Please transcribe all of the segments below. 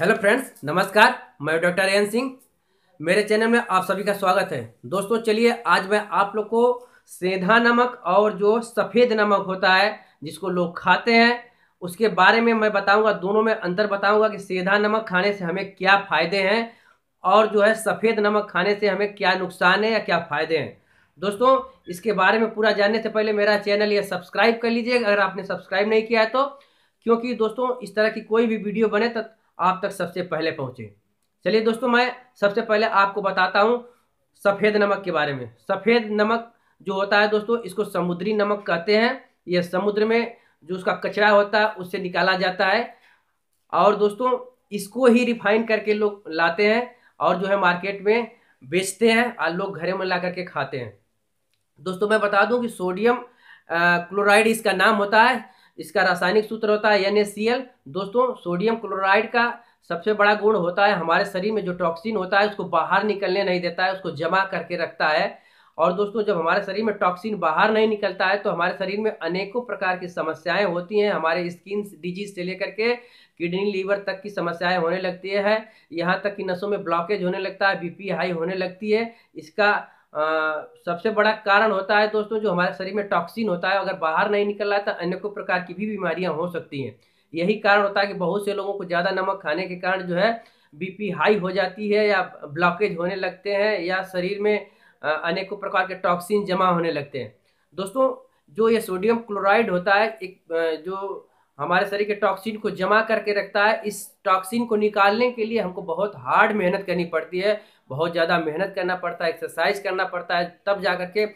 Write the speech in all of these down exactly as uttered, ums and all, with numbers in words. Hello friends, नमस्कार। मैं doctor N Singh, मेरे चैनल में आप सभी का स्वागत है। दोस्तों चलिए आज मैं आप लोग को सेंधा नमक और जो सफ़ेद नमक होता है जिसको लोग खाते हैं उसके बारे में मैं बताऊंगा, दोनों में अंतर बताऊंगा कि सेंधा नमक खाने से हमें क्या फ़ायदे हैं और जो है सफ़ेद नमक खाने से हमें क्या नुकसान है या क्या फ़ायदे हैं। दोस्तों इसके बारे में पूरा जानने से पहले मेरा चैनल ये सब्सक्राइब कर लीजिए अगर आपने सब्सक्राइब नहीं किया है तो, क्योंकि दोस्तों इस तरह की कोई भी वीडियो बने तो आप तक सबसे पहले पहुँचे। चलिए दोस्तों मैं सबसे पहले आपको बताता हूँ सफ़ेद नमक के बारे में। सफ़ेद नमक जो होता है दोस्तों इसको समुद्री नमक कहते हैं। यह समुद्र में जो उसका कचरा होता है उससे निकाला जाता है और दोस्तों इसको ही रिफाइन करके लोग लाते हैं और जो है मार्केट में बेचते हैं और लोग घरे में ला करके खाते हैं। दोस्तों मैं बता दूं कि सोडियम क्लोराइड इसका नाम होता है, इसका रासायनिक सूत्र होता है एन ए सी एल। दोस्तों सोडियम क्लोराइड का सबसे बड़ा गुण होता है हमारे शरीर में जो टॉक्सिन होता है उसको बाहर निकलने नहीं देता है, उसको जमा करके रखता है। और दोस्तों जब हमारे शरीर में टॉक्सिन बाहर नहीं निकलता है तो हमारे शरीर में अनेकों प्रकार की समस्याएं होती हैं। हमारे स्किन डिजीज से लेकर के किडनी लीवर तक की समस्याएं होने लगती है, यहाँ तक कि नसों में ब्लॉकेज होने लगता है, बी पी हाई होने लगती है। इसका आ, सबसे बड़ा कारण होता है दोस्तों जो हमारे शरीर में टॉक्सिन होता है, अगर बाहर नहीं निकल रहा तो अनेकों प्रकार की भी बीमारियां हो सकती हैं। यही कारण होता है कि बहुत से लोगों को ज़्यादा नमक खाने के कारण जो है बीपी हाई हो जाती है या ब्लॉकेज होने लगते हैं या शरीर में अनेकों प्रकार के टॉक्सिन जमा होने लगते हैं। दोस्तों जो ये सोडियम क्लोराइड होता है एक जो हमारे शरीर के टॉक्सिन को जमा करके रखता है, इस टॉक्सिन को निकालने के लिए हमको बहुत हार्ड मेहनत करनी पड़ती है, बहुत ज़्यादा मेहनत करना पड़ता है, एक्सरसाइज करना पड़ता है, तब जा कर के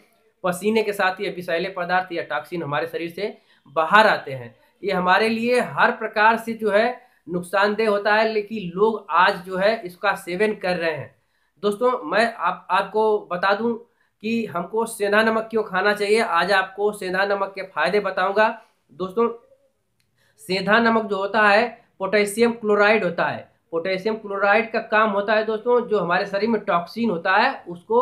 पसीने के साथ ये विषैले पदार्थ या टॉक्सिन हमारे शरीर से बाहर आते हैं। ये हमारे लिए हर प्रकार से जो है नुकसानदेह होता है, लेकिन लोग आज जो है इसका सेवन कर रहे हैं। दोस्तों मैं आप आपको बता दूँ कि हमको सेंधा नमक क्यों खाना चाहिए। आज आपको सेंधा नमक के फ़ायदे बताऊँगा। दोस्तों सेंधा नमक जो होता है पोटेशियम क्लोराइड होता है। पोटेशियम क्लोराइड का काम होता है दोस्तों जो हमारे शरीर में टॉक्सिन होता है उसको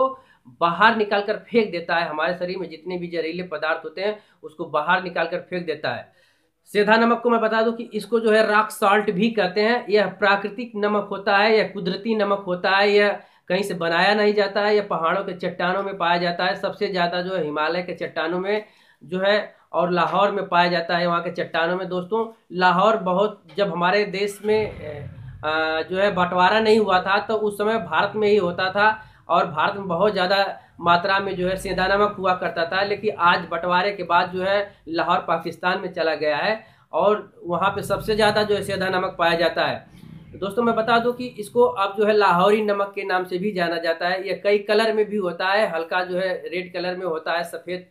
बाहर निकाल कर फेंक देता है। हमारे शरीर में जितने भी जहरीले पदार्थ होते हैं उसको बाहर निकाल कर फेंक देता है। सेंधा नमक को मैं बता दूं कि इसको जो है रॉक सॉल्ट भी कहते हैं। यह प्राकृतिक नमक होता है, यह कुदरती नमक होता है, यह कहीं से बनाया नहीं जाता है, यह पहाड़ों के चट्टानों में पाया जाता है। सबसे ज़्यादा जो है हिमालय के चट्टानों में जो है और लाहौर में पाया जाता है, वहाँ के चट्टानों में। दोस्तों लाहौर बहुत, जब हमारे देश में जो है बंटवारा नहीं हुआ था तो उस समय भारत में ही होता था और भारत में बहुत ज़्यादा मात्रा में जो है सेंधा नमक हुआ करता था, लेकिन आज बंटवारे के बाद जो है लाहौर पाकिस्तान में चला गया है और वहाँ पे सबसे ज़्यादा जो है सेंधा नमक पाया जाता है। दोस्तों मैं बता दूँ कि इसको अब जो है लाहौरी नमक के नाम से भी जाना जाता है। यह कई कलर में भी होता है, हल्का जो है रेड कलर में होता है, सफ़ेद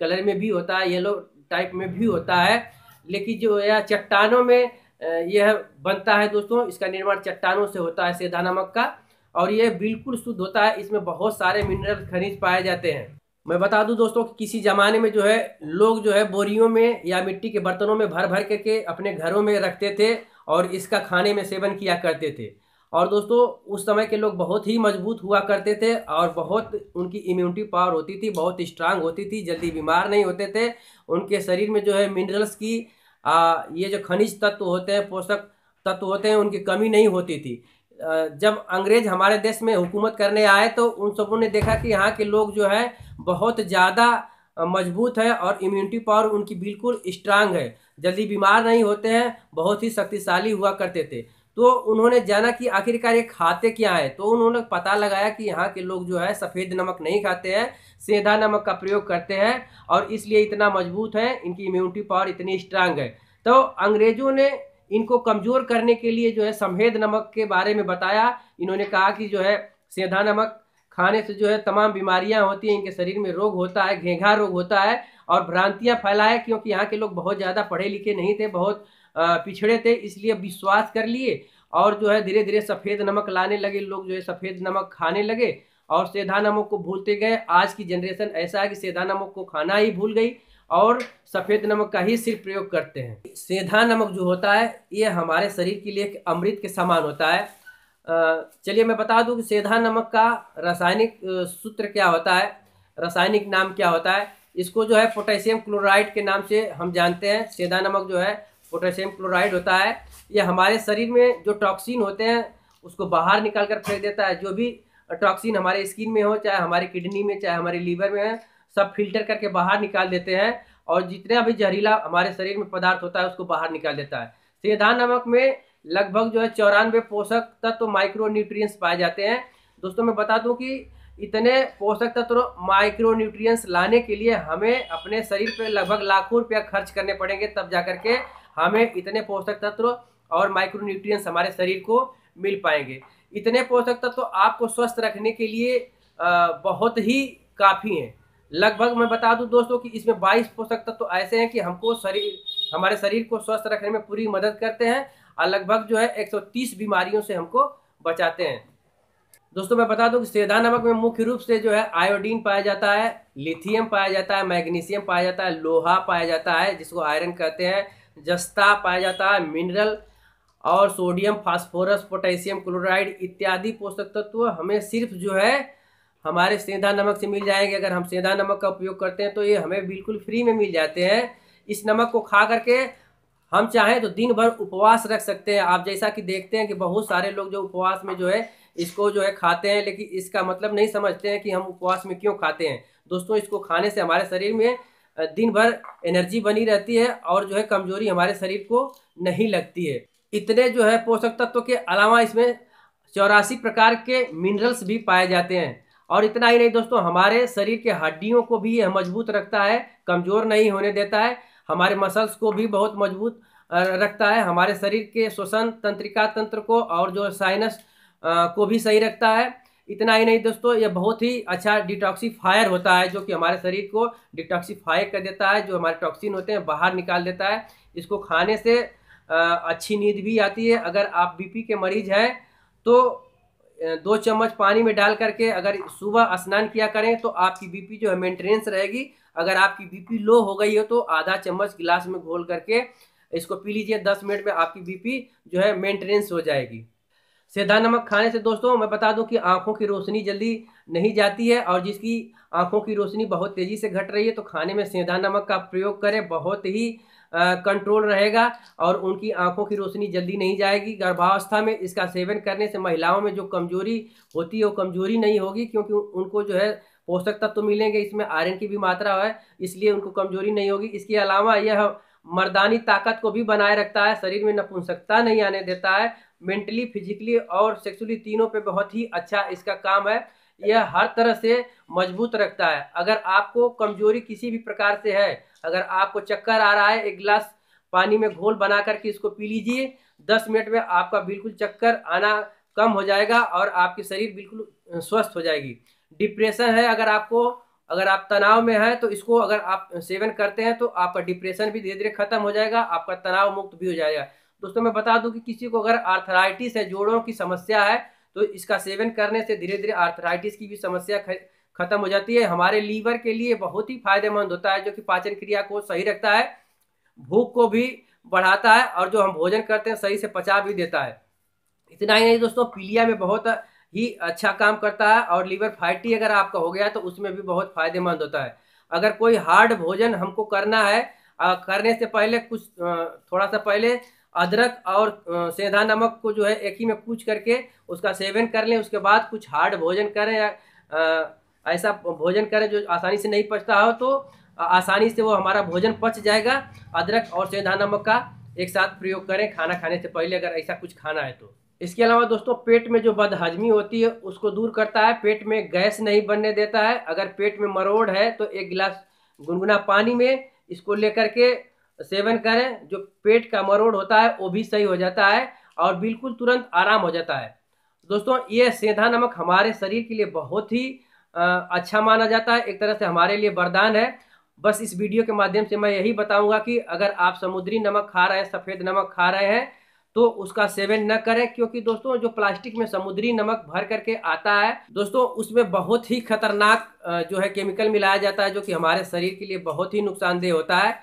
कलर में भी होता है, येलो टाइप में भी होता है, लेकिन जो यह चट्टानों में यह बनता है। दोस्तों इसका निर्माण चट्टानों से होता है सेंधा नमक का और यह बिल्कुल शुद्ध होता है। इसमें बहुत सारे मिनरल खनिज पाए जाते हैं। मैं बता दूं दोस्तों कि किसी ज़माने में जो है लोग जो है बोरियों में या मिट्टी के बर्तनों में भर भर करके अपने घरों में रखते थे और इसका खाने में सेवन किया करते थे। और दोस्तों उस समय के लोग बहुत ही मजबूत हुआ करते थे और बहुत उनकी इम्यूनिटी पावर होती थी, बहुत स्ट्रांग होती थी, जल्दी बीमार नहीं होते थे। उनके शरीर में जो है मिनरल्स की आ, ये जो खनिज तत्व होते हैं, पोषक तत्व होते हैं, उनकी कमी नहीं होती थी। जब अंग्रेज हमारे देश में हुकूमत करने आए तो उन सबों ने देखा कि यहाँ के लोग जो है बहुत ज़्यादा मजबूत है और इम्यूनिटी पावर उनकी बिल्कुल स्ट्रांग है, जल्दी बीमार नहीं होते हैं, बहुत ही शक्तिशाली हुआ करते थे। तो उन्होंने जाना कि आखिरकार ये खाते क्या है, तो उन्होंने पता लगाया कि यहाँ के लोग जो है सफ़ेद नमक नहीं खाते हैं, सेंधा नमक का प्रयोग करते हैं और इसलिए इतना मजबूत है, इनकी इम्यूनिटी पावर इतनी स्ट्रांग है। तो अंग्रेज़ों ने इनको कमज़ोर करने के लिए जो है सफ़ेद नमक के बारे में बताया। इन्होंने कहा कि जो है सेंधा नमक खाने से जो है तमाम बीमारियाँ होती हैं, इनके शरीर में रोग होता है, घेंघा रोग होता है और भ्रांतियाँ फैलाए, क्योंकि यहाँ के लोग बहुत ज़्यादा पढ़े लिखे नहीं थे, बहुत पिछड़े थे, इसलिए विश्वास कर लिए और जो है धीरे धीरे सफ़ेद नमक लाने लगे लोग, जो है सफ़ेद नमक खाने लगे और सेंधा नमक को भूलते गए। आज की जनरेशन ऐसा है कि सेंधा नमक को खाना ही भूल गई और सफ़ेद नमक का ही सिर्फ प्रयोग करते हैं। सेंधा नमक जो होता है ये हमारे शरीर के लिए एक अमृत के समान होता है। चलिए मैं बता दूं कि सेंधा नमक का रासायनिक सूत्र क्या होता है, रासायनिक नाम क्या होता है। इसको जो है पोटेशियम क्लोराइड के नाम से हम जानते हैं। सेंधा नमक जो है पोटेशियम क्लोराइड होता है, ये हमारे शरीर में जो टॉक्सिन होते हैं उसको बाहर निकाल कर फेंक देता है। जो भी टॉक्सिन हमारे स्किन में हो, चाहे हमारी किडनी में, चाहे हमारे लीवर में, सब फिल्टर करके बाहर निकाल देते हैं और जितना भी जहरीला हमारे शरीर में पदार्थ होता है उसको बाहर निकाल देता है। सेंधा नमक में लगभग जो है चौरानवे पोषक तत्व माइक्रो न्यूट्रिएंट्स पाए जाते हैं। दोस्तों मैं बता दूं कि इतने पोषक तत्व माइक्रो न्यूट्रिएंट्स लाने के लिए हमें अपने शरीर पर लगभग लाखों रुपया खर्च करने पड़ेंगे, तब जा करके हमें इतने पोषक तत्व और माइक्रो न्यूट्रिएंट्स हमारे शरीर को मिल पाएंगे। इतने पोषक तत्व आपको स्वस्थ रखने के लिए बहुत ही काफ़ी हैं। लगभग मैं बता दूं दोस्तों कि इसमें बाईस पोषक तत्व ऐसे हैं कि हमको शरीर हमारे शरीर को स्वस्थ रखने में पूरी मदद करते हैं और लगभग जो है एक सौ तीस बीमारियों से हमको बचाते हैं। दोस्तों मैं बता दूं कि सेंधा नमक में मुख्य रूप से जो है आयोडीन पाया जाता है, लिथियम पाया जाता है, मैग्नीशियम पाया जाता है, लोहा पाया जाता है जिसको आयरन कहते हैं, जस्ता पाया जाता है, मिनरल और सोडियम, फास्फोरस, पोटेशियम क्लोराइड इत्यादि पोषक तत्व हमें सिर्फ जो है हमारे सेंधा नमक से मिल जाएंगे। अगर हम सेंधा नमक का उपयोग करते हैं तो ये हमें बिल्कुल फ्री में मिल जाते हैं। इस नमक को खा करके हम चाहें तो दिन भर उपवास रख सकते हैं। आप जैसा कि देखते हैं कि बहुत सारे लोग जो उपवास में जो है इसको जो है खाते हैं, लेकिन इसका मतलब नहीं समझते हैं कि हम उपवास में क्यों खाते हैं। दोस्तों इसको खाने से हमारे शरीर में दिन भर एनर्जी बनी रहती है और जो है कमजोरी हमारे शरीर को नहीं लगती है। इतने जो है पोषक तत्व के अलावा इसमें चौरासी प्रकार के मिनरल्स भी पाए जाते हैं। और इतना ही नहीं दोस्तों, हमारे शरीर के हड्डियों को भी यह मजबूत रखता है, कमज़ोर नहीं होने देता है। हमारे मसल्स को भी बहुत मजबूत रखता है, हमारे शरीर के श्वसन तंत्रिका तंत्र को और जो साइनस को भी सही रखता है। इतना ही नहीं दोस्तों, यह बहुत ही अच्छा डिटॉक्सीफायर होता है जो कि हमारे शरीर को डिटॉक्सीफाई कर देता है, जो हमारे टॉक्सिन होते हैं बाहर निकाल देता है। इसको खाने से अच्छी नींद भी आती है। अगर आप बीपी के मरीज हैं तो दो चम्मच पानी में डाल करके अगर सुबह स्नान किया करें तो आपकी बीपी जो है मेंटेनेंस रहेगी। अगर आपकी बीपी लो हो गई हो तो आधा चम्मच गिलास में घोल करके इसको पी लीजिए, दस मिनट में आपकी बीपी जो है मेंटेनेंस हो जाएगी। सेंधा नमक खाने से दोस्तों मैं बता दूं कि आंखों की रोशनी जल्दी नहीं जाती है, और जिसकी आंखों की रोशनी बहुत तेज़ी से घट रही है तो खाने में सेंधा नमक का प्रयोग करें, बहुत ही कंट्रोल रहेगा और उनकी आंखों की रोशनी जल्दी नहीं जाएगी। गर्भावस्था में इसका सेवन करने से महिलाओं में जो कमजोरी होती है वो कमजोरी नहीं होगी, क्योंकि उनको जो है पोषक तत्व तो मिलेंगे, इसमें आयरन की भी मात्रा है, इसलिए उनको कमजोरी नहीं होगी। इसके अलावा यह मर्दानी ताकत को भी बनाए रखता है, शरीर में नपुंसकता नहीं आने देता है। मेंटली, फिजिकली और सेक्सुअली तीनों पे बहुत ही अच्छा इसका काम है। यह हर तरह से मजबूत रखता है। अगर आपको कमजोरी किसी भी प्रकार से है, अगर आपको चक्कर आ रहा है, एक गिलास पानी में घोल बना करके इसको पी लीजिए, दस मिनट में आपका बिल्कुल चक्कर आना कम हो जाएगा और आपके शरीर बिल्कुल स्वस्थ हो जाएगी। डिप्रेशन है, अगर आपको अगर आप तनाव में हैं तो इसको अगर आप सेवन करते हैं तो आपका डिप्रेशन भी धीरे धीरे खत्म हो जाएगा, आपका तनाव मुक्त भी हो जाएगा। दोस्तों मैं बता दूं कि किसी को अगर आर्थराइटिस है, जोड़ों की समस्या है, तो इसका सेवन करने से धीरे धीरे आर्थराइटिस की भी समस्या खत्म हो जाती है। हमारे लीवर के लिए बहुत ही फायदेमंद होता है, जो कि पाचन क्रिया को सही रखता है, भूख को भी बढ़ाता है और जो हम भोजन करते हैं सही से पचा भी देता है। इतना ही नहीं दोस्तों, पीलिया में बहुत ही अच्छा काम करता है और लीवर फैटी अगर आपका हो गया तो उसमें भी बहुत फायदेमंद होता है। अगर कोई हार्ड भोजन हमको करना है, करने से पहले कुछ थोड़ा सा पहले अदरक और सेंधा नमक को जो है एक ही में कूच करके उसका सेवन कर लें। उसके बाद कुछ हार्ड भोजन करें या ऐसा भोजन करें जो आसानी से नहीं पचता हो तो आसानी से वो हमारा भोजन पच जाएगा। अदरक और सेंधा नमक का एक साथ प्रयोग करें खाना खाने से पहले, अगर ऐसा कुछ खाना है तो। इसके अलावा दोस्तों पेट में जो बदहजमी होती है उसको दूर करता है, पेट में गैस नहीं बनने देता है। अगर पेट में मरोड़ है तो एक गिलास गुनगुना पानी में इसको लेकर के सेवन करें, जो पेट का मरोड़ होता है वो भी सही हो जाता है और बिल्कुल तुरंत आराम हो जाता है। दोस्तों ये सेंधा नमक हमारे शरीर के लिए बहुत ही अच्छा माना जाता है, एक तरह से हमारे लिए वरदान है। बस इस वीडियो के माध्यम से मैं यही बताऊंगा कि अगर आप समुद्री नमक खा रहे हैं, सफ़ेद नमक खा रहे हैं तो उसका सेवन न करें, क्योंकि दोस्तों जो प्लास्टिक में समुद्री नमक भर करके आता है दोस्तों उसमें बहुत ही खतरनाक जो है केमिकल मिलाया जाता है, जो कि हमारे शरीर के लिए बहुत ही नुकसानदेह होता है।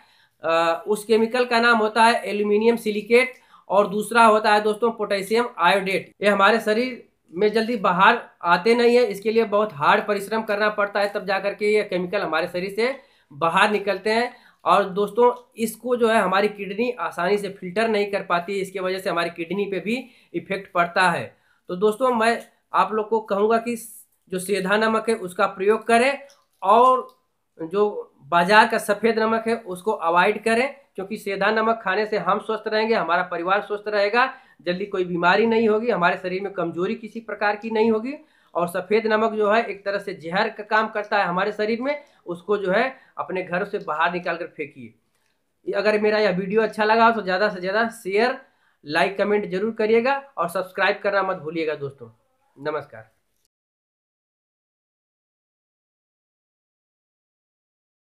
आ, उस केमिकल का नाम होता है एल्यूमिनियम सिलिकेट और दूसरा होता है दोस्तों पोटेशियम आयोडेट। ये हमारे शरीर में जल्दी बाहर आते नहीं है, इसके लिए बहुत हार्ड परिश्रम करना पड़ता है, तब जा करके ये केमिकल हमारे शरीर से बाहर निकलते हैं और दोस्तों इसको जो है हमारी किडनी आसानी से फिल्टर नहीं कर पाती है, इसके वजह से हमारी किडनी पे भी इफेक्ट पड़ता है। तो दोस्तों मैं आप लोग को कहूँगा कि जो सेंधा नमक है उसका प्रयोग करें और जो बाजार का सफ़ेद नमक है उसको अवॉइड करें, क्योंकि सेंधा नमक खाने से हम स्वस्थ रहेंगे, हमारा परिवार स्वस्थ रहेगा, जल्दी कोई बीमारी नहीं होगी, हमारे शरीर में कमजोरी किसी प्रकार की नहीं होगी। और सफ़ेद नमक जो है एक तरह से जहर का काम करता है हमारे शरीर में, उसको जो है अपने घर से बाहर निकाल कर फेंकिए। अगर मेरा यह वीडियो अच्छा लगा तो ज़्यादा से ज़्यादा शेयर, लाइक, कमेंट जरूर करिएगा और सब्सक्राइब करना मत भूलिएगा दोस्तों। नमस्कार।